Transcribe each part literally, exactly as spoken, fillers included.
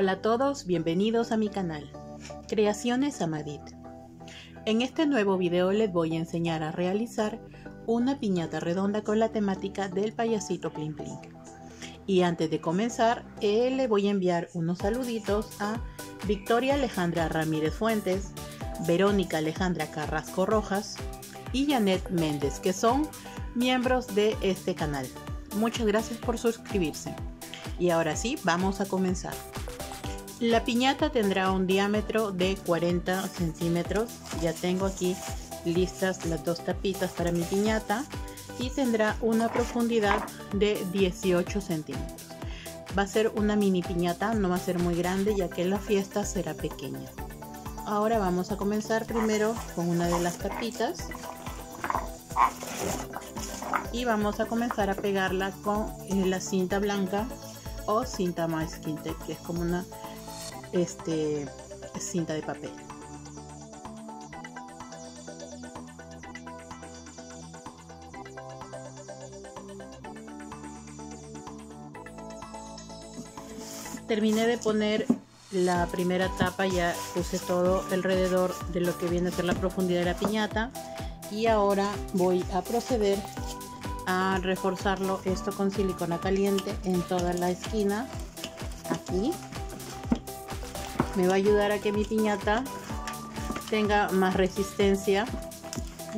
Hola a todos, bienvenidos a mi canal Creaciones Samadith. En este nuevo video les voy a enseñar a realizar una piñata redonda con la temática del payasito Plin Plin. Y antes de comenzar, eh, le voy a enviar unos saluditos a Victoria Alejandra Ramírez Fuentes, Verónica Alejandra Carrasco Rojas y Janet Méndez, que son miembros de este canal. Muchas gracias por suscribirse. Y ahora sí, vamos a comenzar. La piñata tendrá un diámetro de cuarenta centímetros. Ya tengo aquí listas las dos tapitas para mi piñata. Y tendrá una profundidad de dieciocho centímetros. Va a ser una mini piñata, no va a ser muy grande ya que la fiesta será pequeña. Ahora vamos a comenzar primero con una de las tapitas. Y vamos a comenzar a pegarla con la cinta blanca o cinta masking tape, que es como una este, cinta de papel. Terminé de poner la primera tapa, ya puse todo alrededor de lo que viene a ser la profundidad de la piñata y ahora voy a proceder a reforzarlo esto con silicona caliente en toda la esquina. Aquí me va a ayudar a que mi piñata tenga más resistencia,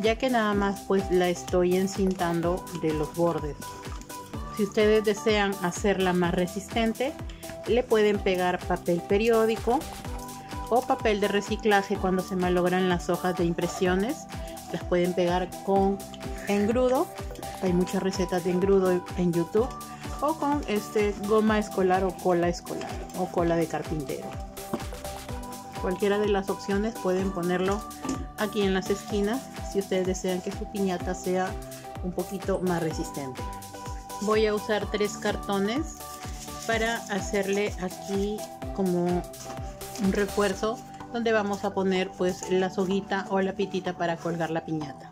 ya que nada más pues la estoy encintando de los bordes. Si ustedes desean hacerla más resistente, le pueden pegar papel periódico o papel de reciclaje. Cuando se malogran las hojas de impresiones, las pueden pegar con engrudo. Hay muchas recetas de engrudo en YouTube, o con este goma escolar o cola escolar o cola de carpintero. Cualquiera de las opciones. Pueden ponerlo aquí en las esquinas si ustedes desean que su piñata sea un poquito más resistente. Voy a usar tres cartones para hacerle aquí como un refuerzo donde vamos a poner pues la soguita o la pitita para colgar la piñata.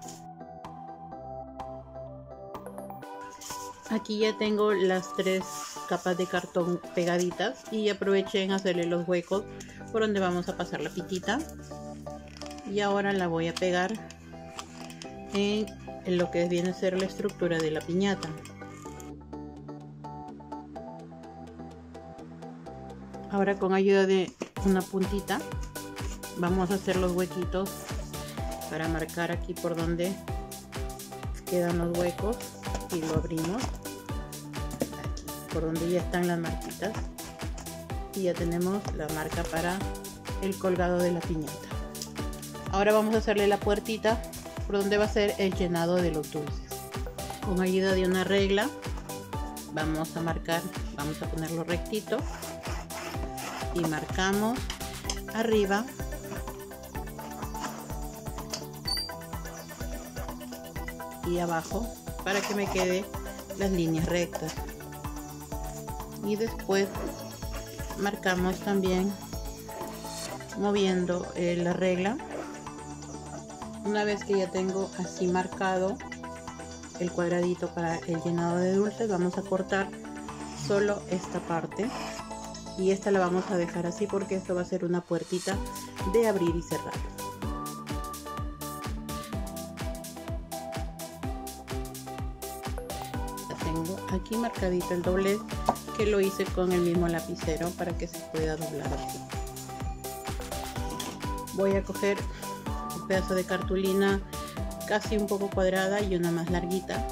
Aquí ya tengo las tres capas de cartón pegaditas y aproveché en hacerle los huecos por donde vamos a pasar la pitita. Y ahora la voy a pegar en lo que viene a ser la estructura de la piñata. Ahora con ayuda de una puntita vamos a hacer los huequitos para marcar aquí por donde quedan los huecos, y lo abrimos aquí, por donde ya están las marquitas, y ya tenemos la marca para el colgado de la piñata. Ahora vamos a hacerle la puertita por donde va a ser el llenado de los dulces. Con ayuda de una regla vamos a marcar, vamos a ponerlo rectito. Y marcamos arriba y abajo para que me quede las líneas rectas, y después marcamos también moviendo eh, la regla. Una vez que ya tengo así marcado el cuadradito para el llenado de dulces, vamos a cortar solo esta parte. Y esta la vamos a dejar así porque esto va a ser una puertita de abrir y cerrar. La tengo aquí marcadito el doblez, que lo hice con el mismo lapicero para que se pueda doblar así. Voy a coger un pedazo de cartulina casi un poco cuadrada y una más larguita.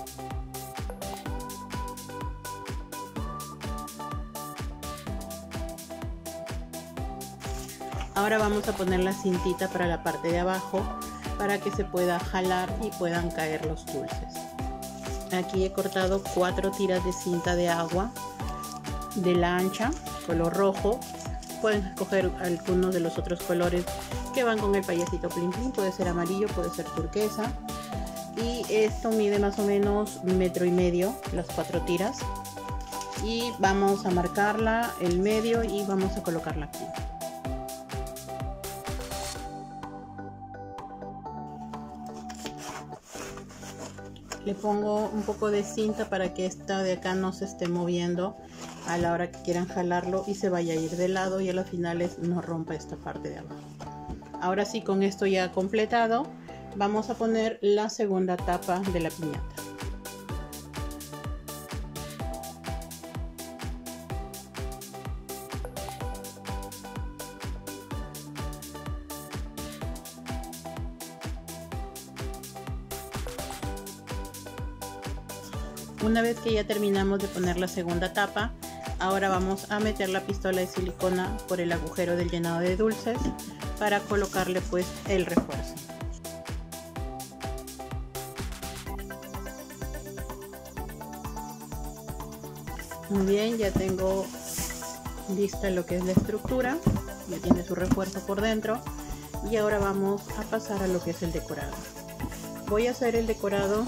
Ahora vamos a poner la cintita para la parte de abajo para que se pueda jalar y puedan caer los dulces. Aquí he cortado cuatro tiras de cinta de agua de la ancha, color rojo. Pueden escoger algunos de los otros colores que van con el payasito Plin Plin. Puede ser amarillo, puede ser turquesa. Y esto mide más o menos un metro y medio, las cuatro tiras. Y vamos a marcarla el medio y vamos a colocarla aquí. Le pongo un poco de cinta para que esta de acá no se esté moviendo a la hora que quieran jalarlo y se vaya a ir de lado y a los finales no rompa esta parte de abajo. Ahora sí, con esto ya completado, vamos a poner la segunda tapa de la piñata. Una vez que ya terminamos de poner la segunda tapa, ahora vamos a meter la pistola de silicona por el agujero del llenado de dulces para colocarle pues el refuerzo. Muy bien, ya tengo lista lo que es la estructura, ya tiene su refuerzo por dentro y ahora vamos a pasar a lo que es el decorado. Voy a hacer el decorado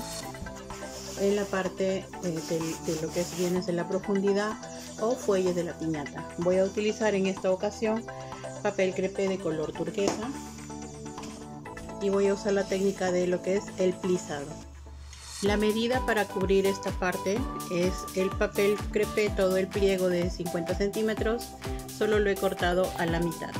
en la parte eh, de, de lo que viene de la profundidad o fuelle de la piñata. Voy a utilizar en esta ocasión papel crepé de color turquesa y voy a usar la técnica de lo que es el plisado. La medida para cubrir esta parte es el papel crepé, todo el pliego de cincuenta centímetros, solo lo he cortado a la mitad.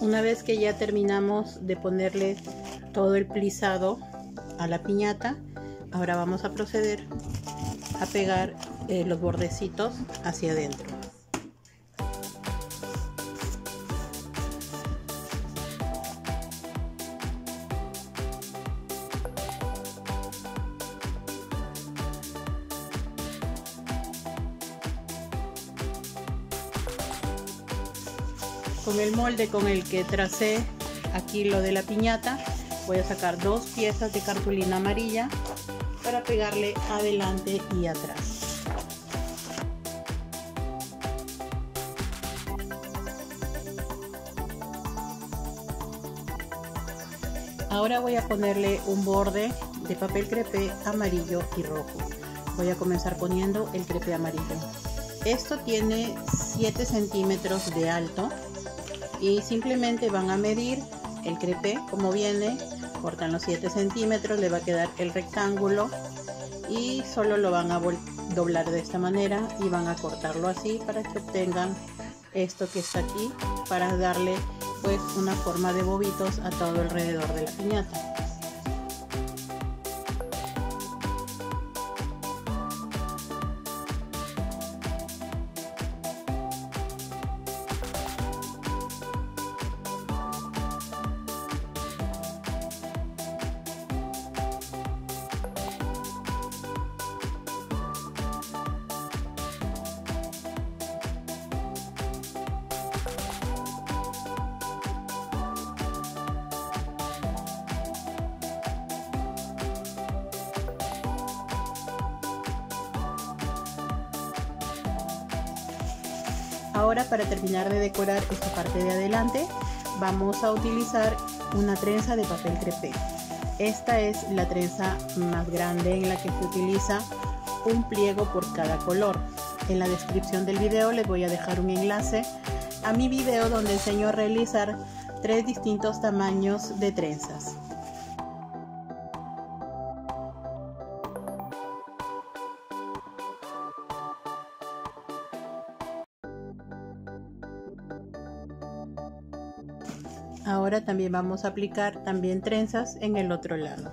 Una vez que ya terminamos de ponerle todo el plisado a la piñata, ahora vamos a proceder a pegar eh, los bordecitos hacia adentro. Con el molde con el que tracé aquí lo de la piñata, voy a sacar dos piezas de cartulina amarilla para pegarle adelante y atrás. Ahora voy a ponerle un borde de papel crepé amarillo y rojo. Voy a comenzar poniendo el crepé amarillo. Esto tiene siete centímetros de alto. Y simplemente van a medir el crepé como viene, cortan los siete centímetros, le va a quedar el rectángulo y solo lo van a doblar de esta manera y van a cortarlo así para que obtengan esto que está aquí, para darle pues una forma de bobitos a todo alrededor de la piñata. Ahora, para terminar de decorar esta parte de adelante, vamos a utilizar una trenza de papel crepé. Esta es la trenza más grande en la que se utiliza un pliego por cada color. En la descripción del video les voy a dejar un enlace a mi video donde enseño a realizar tres distintos tamaños de trenzas. Ahora también vamos a aplicar también trenzas en el otro lado.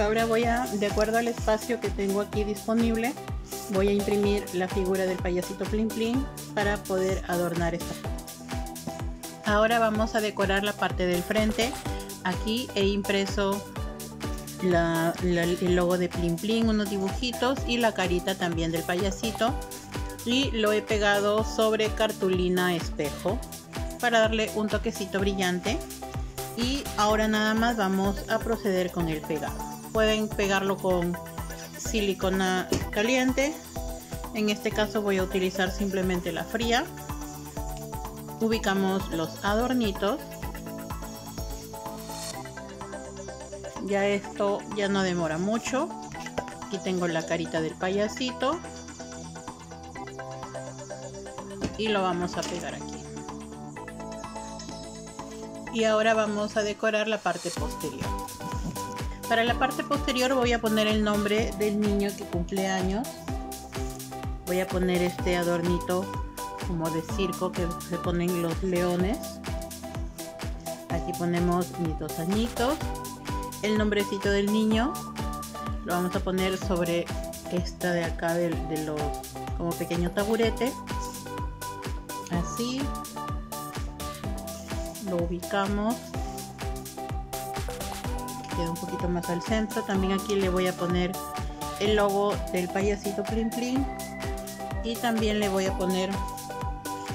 Ahora voy a, de acuerdo al espacio que tengo aquí disponible, voy a imprimir la figura del payasito Plin Plin para poder adornar esta. Ahora vamos a decorar la parte del frente. Aquí he impreso la, la, el logo de Plin Plin, unos dibujitos y la carita también del payasito. Y lo he pegado sobre cartulina espejo para darle un toquecito brillante. Y ahora nada más vamos a proceder con el pegado. Pueden pegarlo con silicona caliente, en este caso voy a utilizar simplemente la fría. Ubicamos los adornitos. Ya esto ya no demora mucho. Aquí tengo la carita del payasito y lo vamos a pegar aquí. Y ahora vamos a decorar la parte posterior. Para la parte posterior voy a poner el nombre del niño que cumple años. Voy a poner este adornito como de circo que se ponen los leones. Aquí ponemos mis dos añitos. El nombrecito del niño lo vamos a poner sobre esta de acá de, de los como pequeño taburete. Así. Lo ubicamos, queda un poquito más al centro. También aquí le voy a poner el logo del payasito Plin Plin y también le voy a poner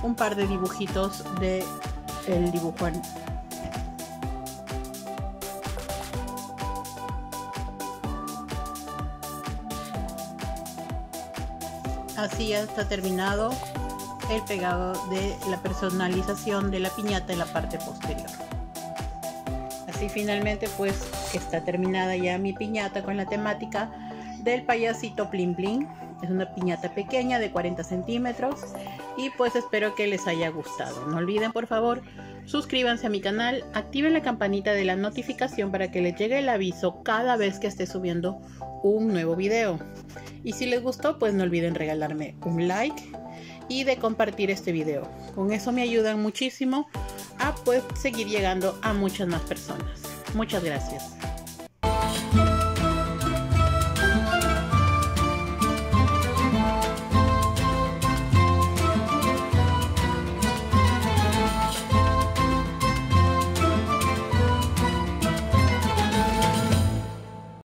un par de dibujitos de el dibujo. Así ya está terminado el pegado de la personalización de la piñata en la parte posterior. Así finalmente pues está terminada ya mi piñata con la temática del payasito Plin Plin. Es una piñata pequeña de cuarenta centímetros y pues espero que les haya gustado. No olviden por favor suscríbanse a mi canal, activen la campanita de la notificación para que les llegue el aviso cada vez que esté subiendo un nuevo video. Y si les gustó pues no olviden regalarme un like y de compartir este video. Con eso me ayudan muchísimo a pues seguir llegando a muchas más personas. Muchas gracias.